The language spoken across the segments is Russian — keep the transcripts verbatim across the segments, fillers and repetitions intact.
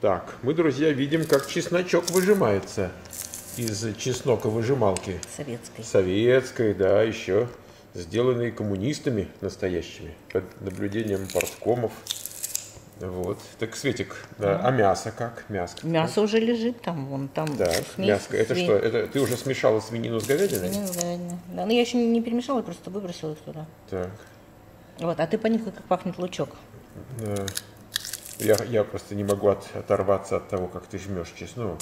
Так, мы, друзья, видим, как чесночок выжимается из чесноковыжималки. Советской. Советской, да, еще сделанной коммунистами настоящими, под наблюдением парткомов. Вот. Так, Светик, да. А мясо как? Мясо, мясо как? Уже лежит там, вон там. Да, мяско. Это свин... что? Это ты уже смешала свинину с говядиной? Свинину с говядиной. Да, но я еще не перемешала, просто выбросила их туда. Так. Вот, а ты понюхай, как пахнет лучок. Да. Я, я просто не могу от, оторваться от того, как ты жмешь чеснок.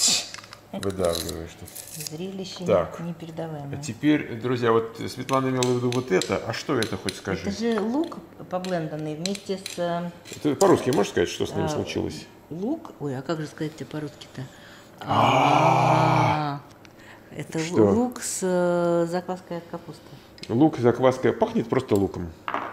Выдавливаешь тут. Зрелище так. непередаваемое. А теперь, друзья, вот Светлана имела в виду вот это. А что это, хоть скажи? Это же лук побленданный вместе с... Ты по-русски можешь сказать, что с ним а, случилось? Лук? Ой, а как же сказать тебе по-русски-то? А -а -а. А -а -а. Это что? Лук с закваской от капусты. Лук с закваской. Пахнет просто луком.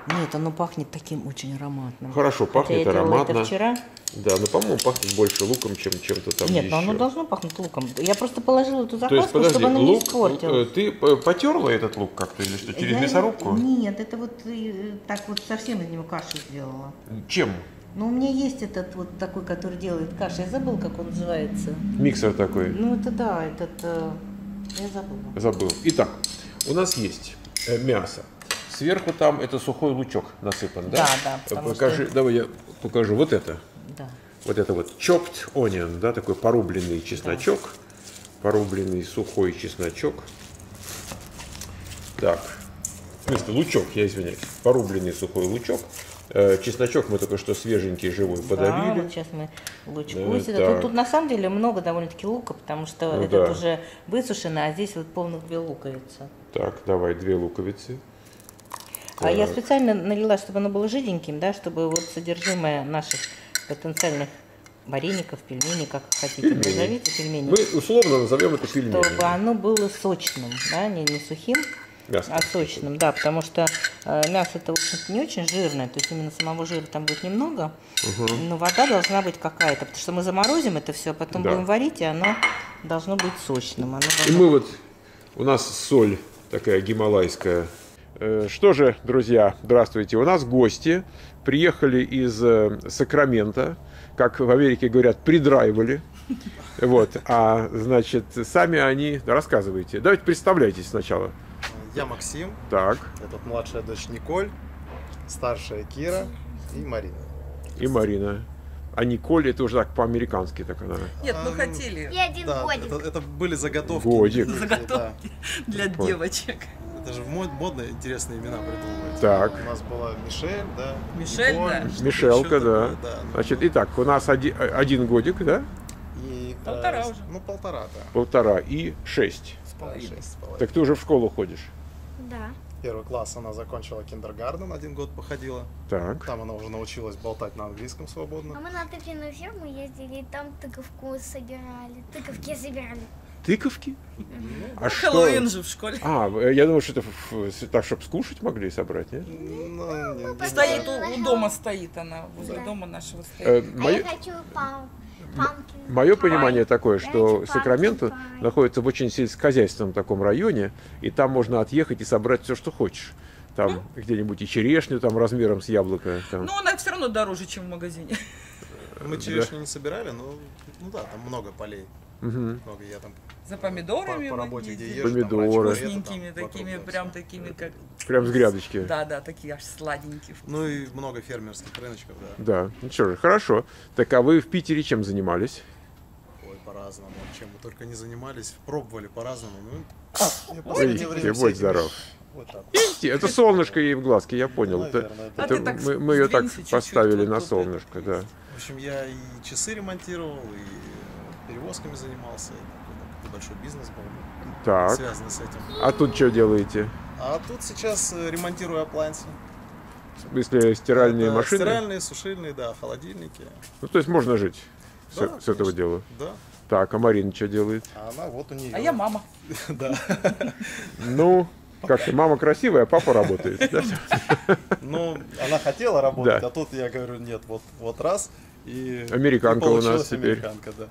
Нет, оно пахнет таким очень ароматным. Хорошо, пахнет Хотя ароматно. Это вчера. Да, но, по-моему, пахнет больше луком, чем чем-то там Нет, еще. Но оно должно пахнуть луком. Я просто положила эту закваску, чтобы она не испортилась. Ты потерла этот лук как-то или что, через Я мясорубку? Нет, это вот так вот совсем из него кашу сделала. Чем? Ну, у меня есть этот вот такой, который делает кашу. Я забыл, как он называется. Миксер такой. Ну, это да, этот... Я забыла. Забыл. Итак, у нас есть мясо. Сверху там это сухой лучок насыпан, да? Да, да. Покажи, что... Давай я покажу вот это. Да. Вот это вот chopped onion, да, такой порубленный чесночок. Да. Порубленный сухой чесночок. Так, в смысле лучок, я извиняюсь. Порубленный сухой лучок. Чесночок мы только что свеженький, живой подавили. Да, вот сейчас мы лучку сюда. Тут, тут на самом деле много довольно-таки лука, потому что ну, этот да. уже высушено, а здесь вот полных две луковицы. Так, давай две луковицы. А я специально налила, чтобы оно было жиденьким, да, чтобы вот содержимое наших потенциальных вареников, пельменей, как хотите, назовите пельмени. Мы условно назовем это пельмени. Чтобы оно было сочным, да, не, не сухим, мясо, а сочным, это. Да, потому что э, мясо-то, в общем-то, не очень жирное, то есть именно самого жира там будет немного, угу. но вода должна быть какая-то, потому что мы заморозим это все, а потом да. будем варить, и оно должно быть сочным. Оно должно... И мы вот, у нас соль такая гималайская. Что же, друзья, здравствуйте. У нас гости приехали из Сакраменто, как в Америке говорят, придрайвали. Вот, а значит, сами они... Рассказывайте. Давайте представляйтесь сначала. Я Максим. Так. Это младшая дочь Николь, старшая Кира и Марина. И Марина. А Николь, это уже так по-американски так она. Нет, мы хотели. И один да, годик. Это, это были заготовки. Годик. Заготовки для вот. девочек. Это же модно интересные имена придумывать. Так. У нас была Мишель, да. Мишель, Николь, да. Мишелка, да. Такое, да. Значит, итак, у нас один, один годик, да? И, полтора э, уже. Ну, полтора, да. Полтора и шесть. С половиной. Так ты уже в школу ходишь? Да. Первый класс она закончила киндергарден, один год походила. Так. Там она уже научилась болтать на английском свободно. А мы на тыквенную ферму ездили, и там тыковку собирали, тыковки забирали. Тыковки? А Хэллоуин же в школе. А, я думал, что это так, чтобы скушать могли собрать, нет? Стоит, у дома стоит она, возле дома нашего стоит. А я хочу пау. Мое понимание такое, что Сакраменто находится в очень сельскохозяйственном таком районе, и там можно отъехать и собрать все, что хочешь. Там где-нибудь и черешню там размером с яблоко. Ну, она все равно дороже, чем в магазине. Мы черешню не собирали, но ну да, там много полей. Много я там... За помидорами, по, по работе, где ешь, помидоры, вкусненькими такими, прям такими как... Прям с грядочки. Да, да, такие аж сладенькие. Вкусные. Ну и много фермерских рыночков, да. Да, ну что же, хорошо. Так, а вы в Питере чем занимались? Ой, по-разному, чем мы только не занимались, пробовали по-разному. Ну, ой, будь здоров. Вот так. Это солнышко ей в глазке, я понял. Ну, наверное, это, а это, так мы, мы ее так чуть -чуть поставили вот на солнышко, да. В общем, я и часы ремонтировал, и перевозками занимался. Большой бизнес был, так. связанный с этим. А тут что делаете? А тут сейчас ремонтирую аплайнсы. В смысле, стиральные это машины? Стиральные, сушильные, да, холодильники. Ну, то есть можно жить да, с, с этого дела? Да. Так, а Марина что делает? А она вот у нее. А я мама. Да. Ну, как ты, мама красивая, а папа работает. Ну, она хотела работать, а тут я говорю, нет, вот раз. И американка у нас теперь. Американка, да.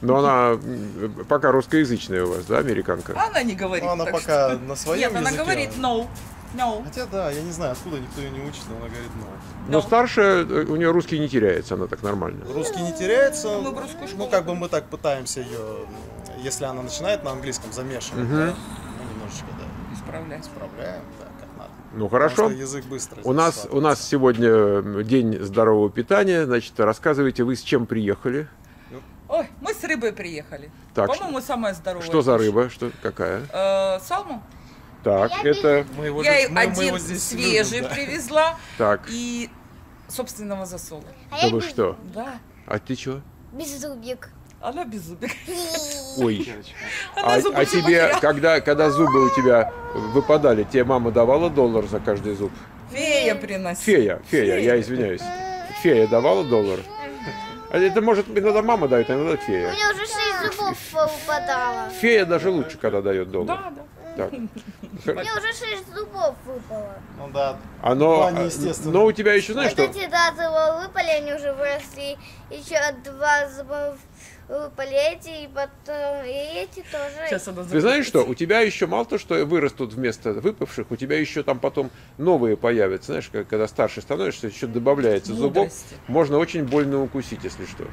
Но она пока русскоязычная у вас, да, американка? Она не говорит. Но она пока что... на своем Нет, языке. Она говорит no. No. Хотя да, я не знаю, откуда никто ее не учит, но она говорит no. Но no. старшая, у нее русский не теряется, она так нормально. Русский не теряется, мы в русскую школу. Ну как бы мы так пытаемся ее, если она начинает на английском замешивать, uh-huh. да, мы немножечко да, исправляем, исправляем, да, как надо. Ну хорошо, язык быстро. У нас, у нас сегодня день здорового питания, значит, рассказывайте, вы с чем приехали? Ой, мы с рыбой приехали. По-моему, самая здоровая. Что за рыба? Что, какая? Э, Салмон. Так, я это... Мы его я здесь, мы, один мы его здесь свежий любим, да. привезла. Так. И собственного засола. А да я вы без... что? Да. А ты чего? Беззубик. Она беззубик. Ой. Она а, а тебе, когда, когда зубы у тебя выпадали, тебе мама давала доллар за каждый зуб? Фея приносила. Фея, фея, фея, я извиняюсь. Фея давала доллар? Это может иногда мама дает, а иногда фея. У меня уже шесть зубов выпадало. Фея даже лучше, когда дает доллар. Да, да. Так. У меня уже шесть зубов выпало. Ну да. Оно, ну, естественно. Но у тебя еще, знаешь, вот что? Эти два зуба выпали, они уже выросли. Еще два зуба выпали эти, и потом и эти тоже. Ты знаешь что? У тебя еще мало то, что вырастут вместо выпавших, у тебя еще там потом новые появятся. Знаешь, когда старше становишься, еще добавляется зубов. Можно очень больно укусить, если что.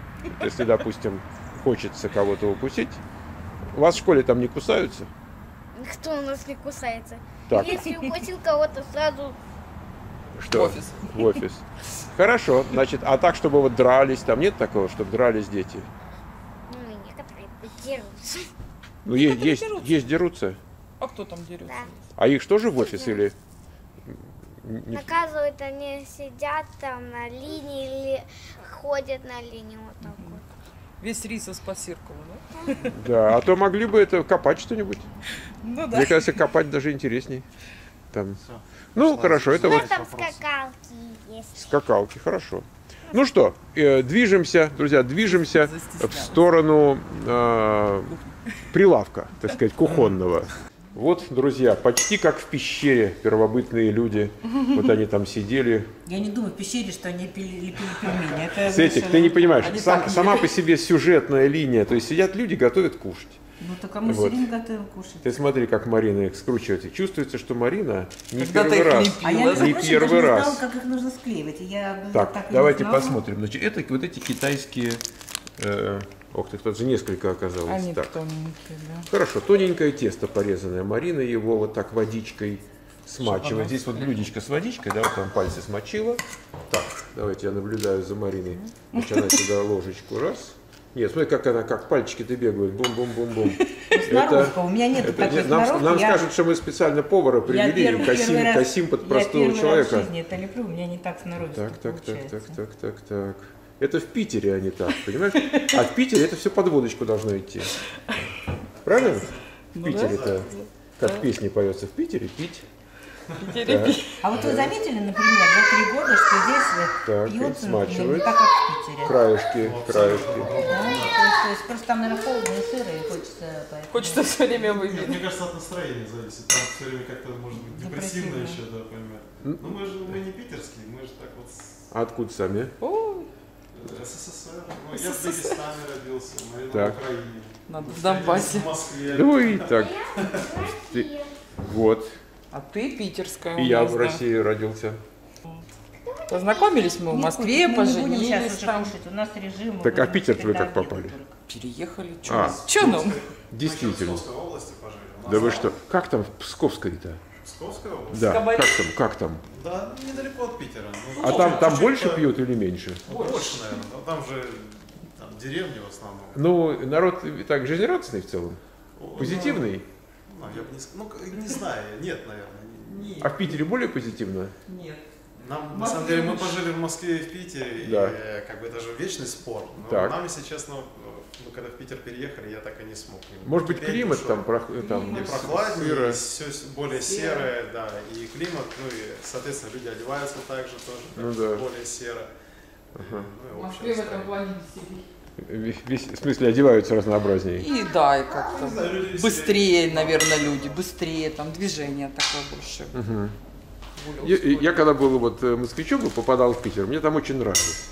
Если, допустим, хочется кого-то укусить. У вас в школе там не кусаются? Никто у нас не кусается. Так. Если укусил кого-то, сразу... Что? В офис. В офис. Хорошо. Значит, а так, чтобы вот дрались, там нет такого, чтобы дрались дети? Ну, некоторые дерутся. Ну, есть, есть, есть дерутся? А кто там дерется? Да. А их что же в офис или... Наказывают, они сидят там на линии или ходят на линии вот так вот. Весь рис из посиркова, да? Да, а то могли бы это копать что-нибудь. Ну да. Мне кажется, копать даже интересней. Там. Ну, что хорошо, это вот... там скакалки есть. Скакалки, хорошо. Ну что, э, движемся, друзья, движемся в сторону э, прилавка, так сказать, кухонного. Вот, друзья, почти как в пещере первобытные люди. Вот они там сидели. Я не думаю в пещере, что они пили пельмени. Светик, ты не понимаешь, сам, сама по себе сюжетная линия. То есть сидят люди, готовят кушать. Ну так а мы вот. Сидим, готовим кушать. Ты смотри, как Марина их скручивает. И чувствуется, что Марина не когда первый раз. А я, не прочим, первый раз. Не знала, как их нужно склеивать. Я так, так давайте посмотрим. Значит, это вот эти китайские... Э, Ох ты, тут же несколько оказалось. Они так. Тоненькие, да? Хорошо, тоненькое тесто порезанное. Марина его вот так водичкой смачивает. Здесь вот блюдечко с водичкой, да, вот там пальцы смочила. Так, давайте я наблюдаю за Мариной. Значит, она сюда ложечку, раз. Нет, смотри, как она, как пальчики-то бегают, бум-бум-бум-бум. Сноровка, у меня нет такой сноровки. Нам скажут, что мы специально повара привели, косим под простого человека. Я первый раз в жизни это леплю, у меня не так сноровки получается. Так, так, так, так, так, так. Это в Питере, а не так, понимаешь? А в Питере это все под водочку должно идти. Правильно? В Питере-то, как в песне поется, в Питере пить. В Питере пить. А вот вы заметили, например, за три года, что здесь пьют, смачивают, так как в Питере. Краешки, краешки. Да, то есть просто там, наверное, холодно и сыро, и хочется... Хочется все время выпить. Мне кажется, от настроения зависит. Там все время как-то, может быть, депрессивно еще, да, например. Но мы же не питерские, мы же так вот... А откуда сами? СССР. Ну, я в Дагестане родился, Марина так. в Украине. Надо в Донбассе. В Москве. Ну и так. Вот. А ты питерская. И я в России родился. Познакомились мы в Москве, поженились там. У нас режим. Так, а в Питер вы как попали? Переехали. Че нам? Действительно. В Псковской области пожили. Да вы что? Как там в Псковской-то? Псковская область? Да, как там, как там? Да, недалеко от Питера. Ну, а там, там, там больше пьют или меньше? Больше, больше наверное. Но там же там деревни в основном. Ну, народ и так жизнерадостный в целом? Позитивный? Ну, ну я бы не, ну, не знаю, нет, наверное. Нет. А в Питере более позитивно? Нет. Нам, на самом деле, мы пожили в Москве и в Питере, да. и как бы это же вечный спор. Но так. нам, если честно, мы когда в Питер переехали, я так и не смог. Может быть, климат там, там не прохладнее, все более серое, да, и климат, ну и, соответственно, люди одеваются также тоже, ну, да. более серо. Ага. Ну, в Москве в этом плане веселее. В смысле, одеваются разнообразнее. И да, и как-то ну, быстрее, наверное, люди, быстрее, там движение такое больше. Угу. Я, я когда был вот москвичом, попадал в Питер, мне там очень нравилось.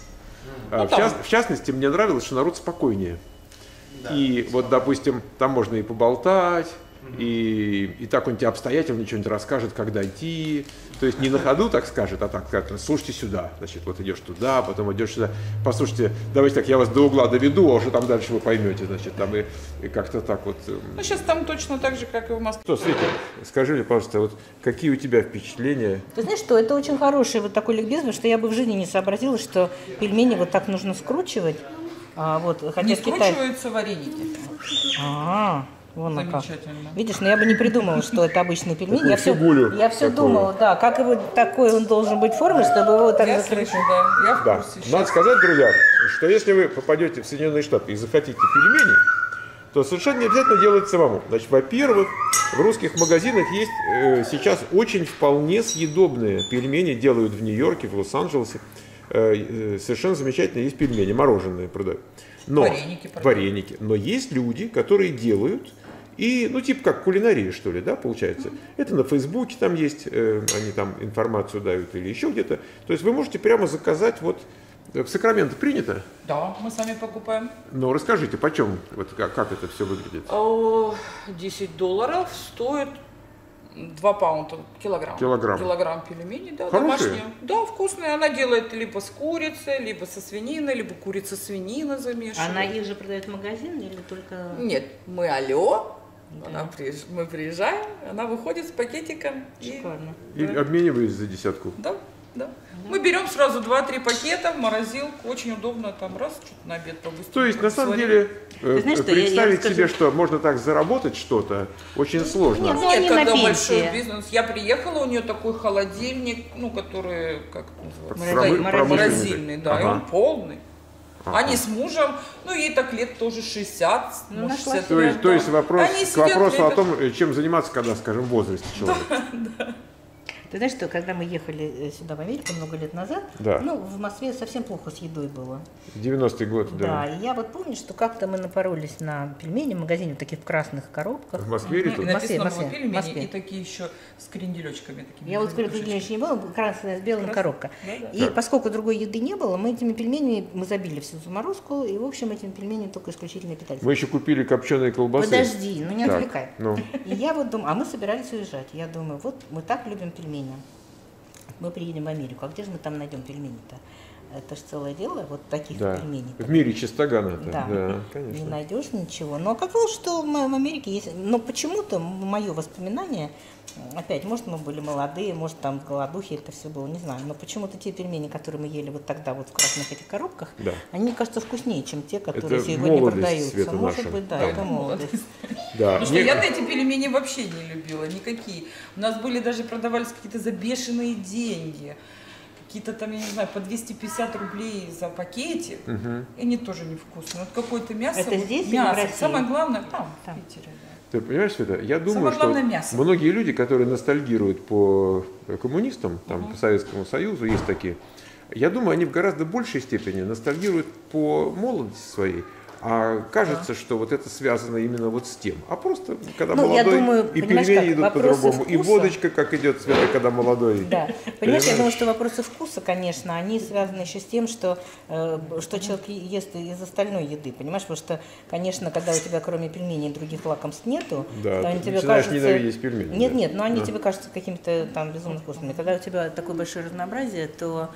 Ну, а, в, част, в частности, мне нравилось, что народ спокойнее. Да, и вот, спокойно. Допустим, там можно и поболтать, И, и так он тебе обстоятельно что-нибудь расскажет, когда идти. То есть не на ходу так скажет, а так скажет: слушайте сюда, значит, вот идешь туда, потом идешь сюда. Послушайте, давайте так, я вас до угла доведу, а уже там дальше вы поймете, значит, там и, и как-то так вот. Ну, сейчас там точно так же, как и в Москве. Что, Света, скажи мне, пожалуйста, вот какие у тебя впечатления? Ты знаешь что, это очень хороший вот такой ликбез, что я бы в жизни не сообразила, что пельмени вот так нужно скручивать. А, вот, хотя не скручиваются Китай... вареники. А-а-а. Вон замечательно. Как. Видишь, но я бы не придумала, что это обычный пельмень. Я все, я все думала, да, как его такой он должен быть формы, чтобы его так закрыть. Да. Да. Надо сказать, друзья, что если вы попадете в Соединенные Штаты и захотите пельмени, то совершенно не обязательно делать самому. Значит, во-первых, в русских магазинах есть э, сейчас очень вполне съедобные пельмени, делают в Нью-Йорке, в Лос-Анджелесе. Э, э, совершенно замечательно есть пельмени, мороженые продают. Но, вареники, вареники. Но есть люди, которые делают и, ну, типа как кулинария, что ли, да, получается. Mm-hmm. Это на Фейсбуке там есть, э, они там информацию дают или еще где-то. То есть вы можете прямо заказать, вот, в Сакраменто принято? Да, мы сами покупаем. Ну, расскажите, почем, вот как, как это все выглядит? десять долларов стоит два паунда, килограмм. Килограмм. Килограмм пельменей, да, домашние. Да, вкусные. Она делает либо с курицей, либо со свининой, либо курица-свинина замешана. Она их же продает в магазин или только... Нет, мы алло, да. Она приезж... мы приезжаем, она выходит с пакетиком. Шикарно. И, да. И обмениваюсь за десятку. Да, да. Угу. Мы берем сразу два-три пакета в морозилку, очень удобно там раз, что-то на обед побыстрее. То есть, на самом деле... Ты знаешь, представить что я, я скажу... себе, что можно так заработать что-то, очень сложно. Нет, ну, нет, когда большой бизнес. Я приехала, у нее такой холодильник, ну, который, как это называется, Морозиль, морозильный, да, ага. И он полный. Ага. Они с мужем, ну, ей так лет тоже шестьдесят, ну, шестьдесят. То есть, то есть вопрос, к вопросу лет... о том, чем заниматься, когда, скажем, в возрасте человека. Ты знаешь, что когда мы ехали сюда в Америку много лет назад, да. Ну, в Москве совсем плохо с едой было. девяностый год, да. Да, и я вот помню, что как-то мы напоролись на пельмени в магазине, вот таких в красных коробках. В Москве или тут? В Москве, Москве, пельмени, Москве. И такие еще с кренделечками. Такими я вот говорю, кренделечки не было, красная с белым коробка. Да, да. И так. Поскольку другой еды не было, мы этими пельменями, мы забили всю заморозку, и, в общем, этими пельменями только исключительно питались. Мы еще купили копченые колбасы. Подожди, ну не так. Отвлекай. Ну. И я вот думаю, а мы собирались уезжать. Я думаю, вот мы так любим пельмени. Мы приедем в Америку, а где же мы там найдем пельмени-то? Это же целое дело, вот таких да. пельменей. В мире чистогана. Да, да, конечно. Не найдешь ничего. Но оказалось, что в Америке есть... Но почему-то мое воспоминание, опять, может, мы были молодые, может, там голодухи это все было, не знаю. Но почему-то те пельмени, которые мы ели вот тогда вот в красных этих коробках, да. Они, мне кажется, вкуснее, чем те, которые это сегодня продаются. Может наша. Быть, да, да, это молодость. Да. Потому что я-то эти пельмени вообще не любила, никакие. У нас были даже, продавались какие-то за бешеные деньги. Какие-то там, я не знаю, по двести пятьдесят рублей за пакетик, угу. И они тоже невкусные. Вот какое-то мясо. Это здесь мясо. В самое главное, там, там. В Питере. Да. Ты понимаешь, Света, я думаю, что мясо. Многие люди, которые ностальгируют по коммунистам, там, угу. По Советскому Союзу, есть такие, я думаю, они в гораздо большей степени ностальгируют по молодости своей. А кажется, да. Что вот это связано именно вот с тем. А просто, когда ну, молодой, думаю, и пельмени идут по-другому, и водочка, как идет, Света, когда молодой. Да, понимаешь, понимаешь, я думаю, что вопросы вкуса, конечно, они связаны еще с тем, что, э, что человек ест из остальной еды, понимаешь? Потому что, конечно, когда у тебя кроме пельменей других лакомств нету, да, то они тебе начинаешь кажутся... ненавидеть пельмени. Нет, да. Нет, но они а. Тебе кажутся какими-то там безумно вкусными. Когда у тебя такое большое разнообразие, то...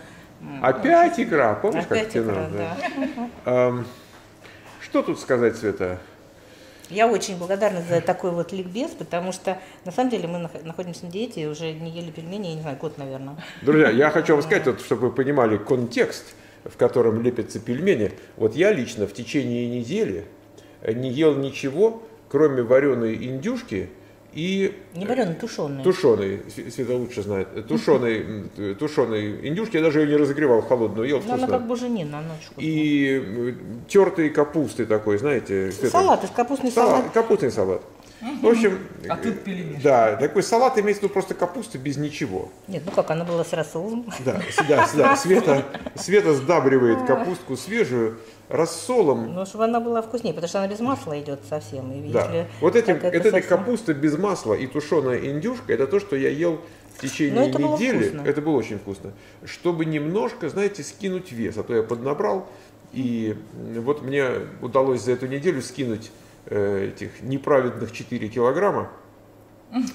Опять игра, помнишь, опять как тебе надо? Да. Что тут сказать, Света? Я очень благодарна за такой вот ликбез, потому что, на самом деле, мы находимся на диете и уже не ели пельмени, я не знаю, год, наверное. Друзья, я хочу вам сказать, вот, чтобы вы понимали контекст, в котором лепятся пельмени. Вот я лично в течение недели не ел ничего, кроме вареной индюшки и... Не вареной, тушеной. Тушеной, Света лучше знает. Тушеной, тушеной индюшки, я даже ее не разогревал, холодную ел. Вкусно. Она как буженина на ночь. И тертые капусты такой, знаете. Салат, это капустный салат. салат. Капустный салат. Угу. В общем, а тут пельмени. Да, такой салат имеется в виду просто капуста без ничего. Нет, ну как, она была с рассолом. Да, да, да. Света, Света сдабривает капустку свежую рассолом. Ну, чтобы она была вкуснее, потому что она без масла идет совсем. И да. Если вот этим, это эта совсем... капуста без масла и тушеная индюшка, это то, что я ел в течение это недели. Было это было очень вкусно. Чтобы немножко, знаете, скинуть вес. А то я поднабрал, и вот мне удалось за эту неделю скинуть этих неправедных четыре килограмма.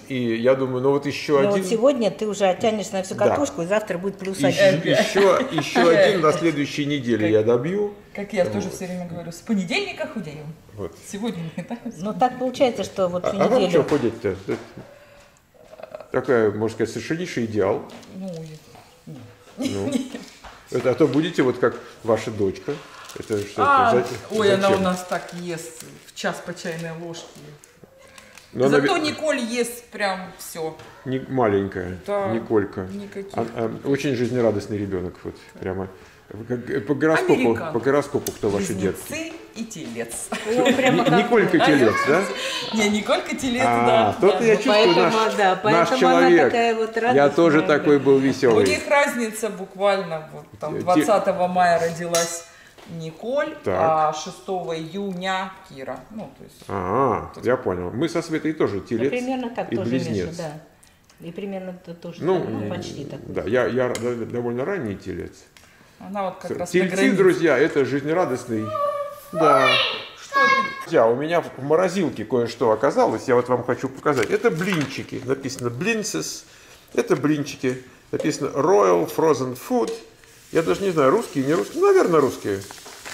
И я думаю, ну вот еще Но один... Вот сегодня ты уже оттянешься на всю катушку, да. И завтра будет плюс один. И, еще, еще один на следующей неделе как, я добью. Как я вот. тоже все время говорю, с понедельника худею. Вот. Сегодня не так. Но так получается, что вот всю а, неделю... А вам что худеть-то? Такая, можно сказать, совершеннейший идеал. Ну, нет. Ну. Это, а то будете вот как ваша дочка. Это что, а, это, за, ой, зачем? Она у нас так ест в час по чайной ложке. Но Зато она... Николь ест прям все. Не, маленькая, да, Николька. А, а, очень жизнерадостный ребенок. Вот, прямо. По гороскопу, по гороскопу кто ваши детки? Близнецы и телец. О, прямо Николька телец, да? Не, Николька телец, да. Тут я чувствую, наш человек. Я тоже такой был веселый. У них разница буквально, там двадцатого мая родилась Николь, так. А шестого июня Кира. Ну, то есть, а, -а, -а я понял. Мы со Светой тоже телец, ну, примерно так и тоже близнец. Миша, да. И примерно тоже, ну, так, ну почти так. Да, я, я довольно ранний телец. Она вот как раз Тельцы, друзья, это жизнерадостный. Да. Что друзья, у меня в морозилке кое-что оказалось, я вот вам хочу показать. Это блинчики, написано Blinces. Это блинчики, написано Royal Frozen Food. Я даже не знаю, русские, не русские. Ну, наверное, русские.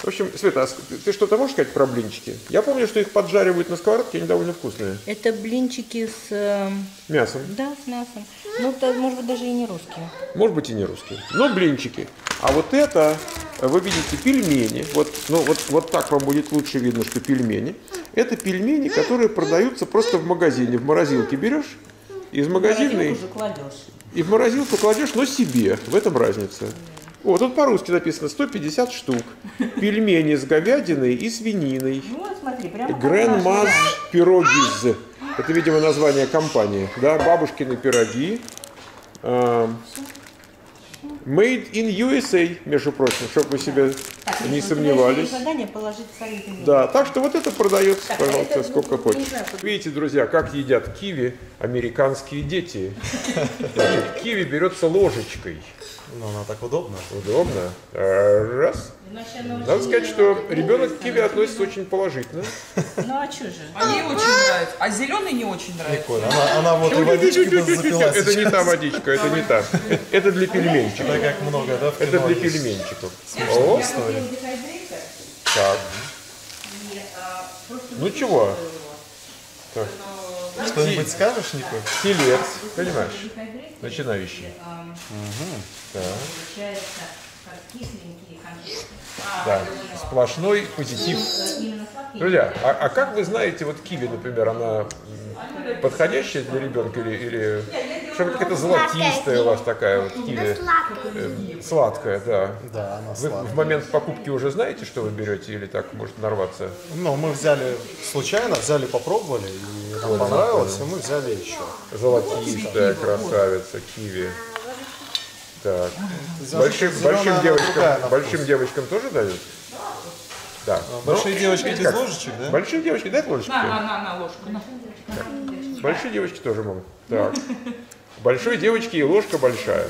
В общем, Света, а ты что-то можешь сказать про блинчики? Я помню, что их поджаривают на сковородке, они довольно вкусные. Это блинчики с... Э... мясом. Да, с мясом. Ну, это, может быть, даже и не русские. Может быть, и не русские. Но блинчики. А вот это, вы видите, пельмени. Вот, ну, вот, вот так вам будет лучше видно, что пельмени. Это пельмени, которые продаются просто в магазине. В морозилке берешь, из магазина... И в морозилку кладешь. И в морозилку кладешь, но себе. В этом разница. О, тут по-русски написано сто пятьдесят штук. Пельмени с говядиной и свининой. Ну, вот смотри, прямо Grandma's пирогиз. Это, видимо, название компании. Да, бабушкины пироги. Made in ю эс эй, между прочим, чтобы вы себе так, не сомневались. Да, так что вот это продается, так, пожалуйста, это, сколько ну, хочешь. Знаю, как... Видите, друзья, как едят киви американские дети. Киви берется ложечкой. Ну, она так удобна. Удобно. Раз. Надо сказать, что ребенок к киви относится очень положительно. Ну, а что же? Они очень нравятся. А зеленый не очень нравится. Она вот и водички запилась. Это не та водичка, это не та. Это для пельменчиков. Это как много, да? Это для пельменчиков. Так. Ну, чего? Что-нибудь скажешь, Николь? Телец, понимаешь? Начинающий. Угу. Да, сплошной позитив. Друзья, а, а как вы знаете, вот киви, например, она подходящая для ребенка или, или что какая-то золотистая у вас такая вот киви? Сладкая. Сладкая, да. Да, она сладкая. Вы в момент покупки уже знаете, что вы берете или так может нарваться? Ну, мы взяли случайно, взяли, попробовали, и нам понравилось, и мы взяли еще. Золотистая красавица киви. Так. Большим, большим, девочкам, большим девочкам тоже дают? Да. Большие, ну, девочки без ложечек, да? Большие девочки дают ложечки? На, на, на, на ложку. Так. Большие девочки тоже могут. Так. Большой девочки и ложка большая.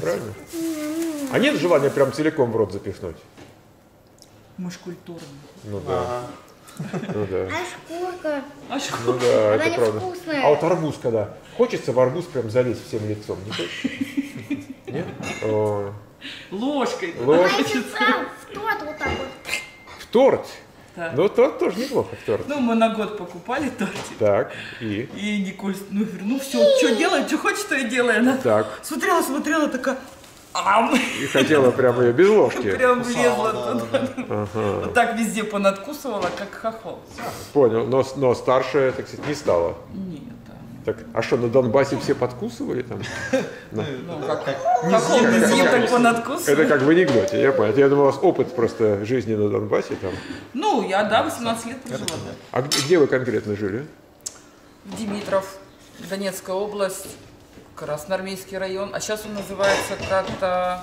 Правильно? А нет желания прям целиком в рот запихнуть? Мы ж культурные. Ну да. А -а -а. Ну, да. А шкурка? А шкурка? Ну, да, она это правда. Вкусная. А вот арбуз, когда хочется в арбуз прям залезть всем лицом, не хочешь? Нет? О. Ложкой. Ложкой. В торт вот так вот. В торт? Да. Ну, торт тоже неплохо, в торт. Ну, мы на год покупали тортик. Так, и? И Николь, ну, ну все, что делай, что хочешь, что я делаю. Она так смотрела, смотрела, такая... И хотела прям ее без ложки. Прям влезла туда. Ага. Вот так везде понадкусывала, как хохол. Понял, но, но старшая, так сказать, не стала. Нет. Так, а что, на Донбассе все подкусывали там? Ну, не съем, так понадкусывали. Это как в анекдоте, я понял. Я думал, у вас опыт просто жизни на Донбассе там. Ну, я, да, восемнадцать лет прожила. А где вы конкретно жили? Димитров, Донецкая область. Красноармейский район, а сейчас он называется как-то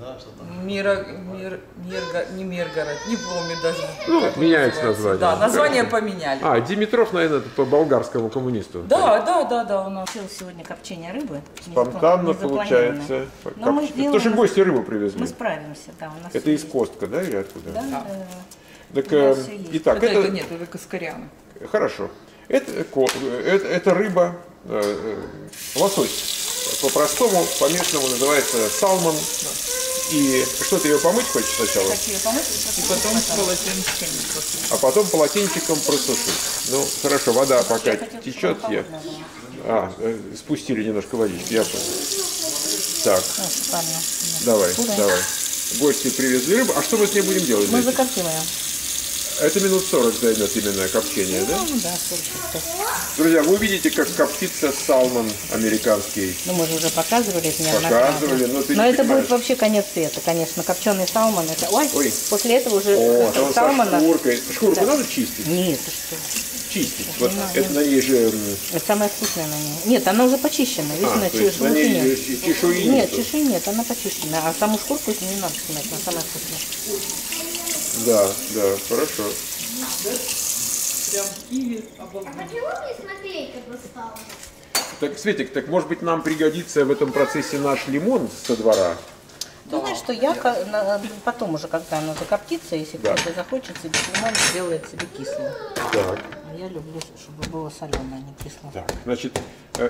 да, Мира... Мир... Мирго... не Миргород, не помню даже. Ну, меняется название. Да, название поменяли. А, Димитров, наверное, по болгарскому коммунисту. Да, да, да, да, у нас сегодня копчение рыбы. Спонтанно получается. Потому что гости рыбу привезли. Мы справимся, да. У нас это из Костка, да, или откуда? Да, да. Так, э, итак, это, это, нет, это каскаряна. Хорошо. Это, это, это рыба, э, лосось. По-простому, по-местному называется салмон. Да. И что, ты ее помыть хочешь сначала? Хочу ее помыть, и потом, потом полотенчиком просушить. А потом полотенчиком просушить. Ну, хорошо, вода ну, пока я течет. Я... А, э, спустили немножко водички. Я... Так, ну, давай, Куда? давай. Гости привезли рыбу. А что мы с ней будем делать? Мы закоптим ее. Это минут сорок займет именно копчение, ну, да? Да, сорок. Друзья, вы увидите, как коптится салмон американский. Ну, мы же уже показывали. Показывали, но ты Но это понимаешь. будет вообще конец света, конечно. Копченый салмон. Это... Ой, Ой, после этого уже О, салмона... шкуркой. Шкурку да. надо чистить? Нет, что? Чистить. Вот это на ней же... Это самое вкусное на ней. Нет, она уже почищена. Видишь, а, на чешуи нет. Чешуи нет, чешуи нет, она почищена. А саму шкурку не надо снимать, она самая вкусная. Да, да, хорошо. Так, Светик, так может быть нам пригодится в этом процессе наш лимон со двора? Ты знаешь, что я потом уже, когда она закоптится, если да. кто-то захочет, себе лимон сделает себе кислым. Так. Я люблю, чтобы было соленое, а не кислое. Так, значит,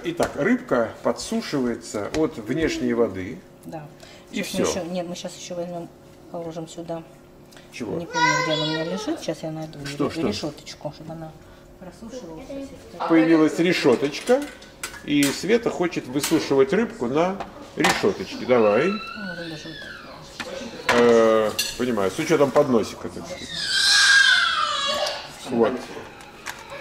итак, рыбка подсушивается от внешней воды. Да. И все. Мы еще, нет, мы сейчас еще возьмем, положим сюда. Чего? Не помню, где она у меня лежит. Сейчас я найду что, что? решеточку, чтобы она просушивалась. Появилась решеточка, и Света хочет высушивать рыбку на решеточке. Давай. Э, понимаю, с учетом подносика, так сказать. Вот.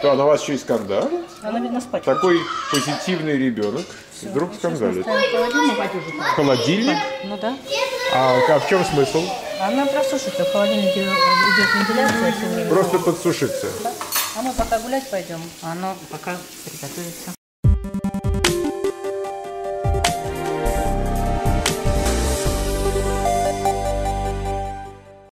То она у вас еще и скандалит. Она, видно, спать. Такой позитивный ребенок. Все, вдруг скандалит. В холодильник? Ну да. А, а в чем смысл? Она просушится, в холодильнике идет вентиляция. Просто подсушится. Да. А мы пока гулять пойдем, а оно пока приготовится.